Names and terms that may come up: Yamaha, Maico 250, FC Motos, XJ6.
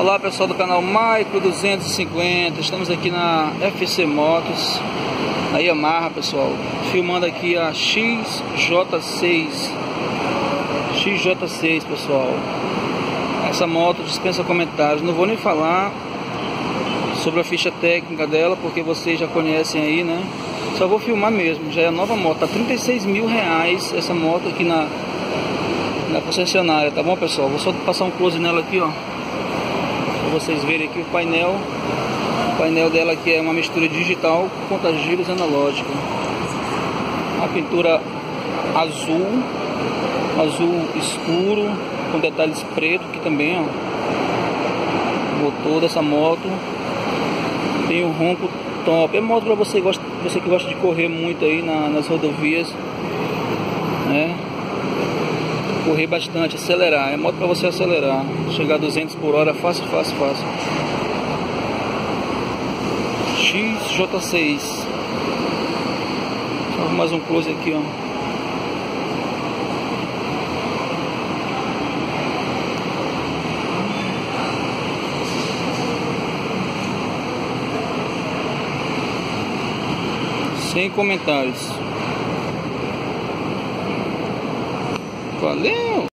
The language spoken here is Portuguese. Olá pessoal do canal Maico 250, estamos aqui na FC Motos, na Yamaha pessoal, filmando aqui a XJ6 pessoal. Essa moto dispensa comentários, não vou nem falar sobre a ficha técnica dela, porque vocês já conhecem aí, né? Só vou filmar mesmo, já é a nova moto, tá R$36 mil essa moto aqui na concessionária, tá bom pessoal? Vou só passar um close nela aqui, ó, pra vocês verem aqui o painel dela, que é uma mistura digital com contagiros analógico, uma pintura azul escuro com detalhes preto aqui também, ó. O motor dessa moto tem um ronco top, é moto pra você que gosta de correr muito aí nas rodovias, né? Correr bastante, acelerar, é moto para você acelerar, chegar a 200 por hora, fácil. XJ6, só mais um close aqui, ó, sem comentários. Valeu!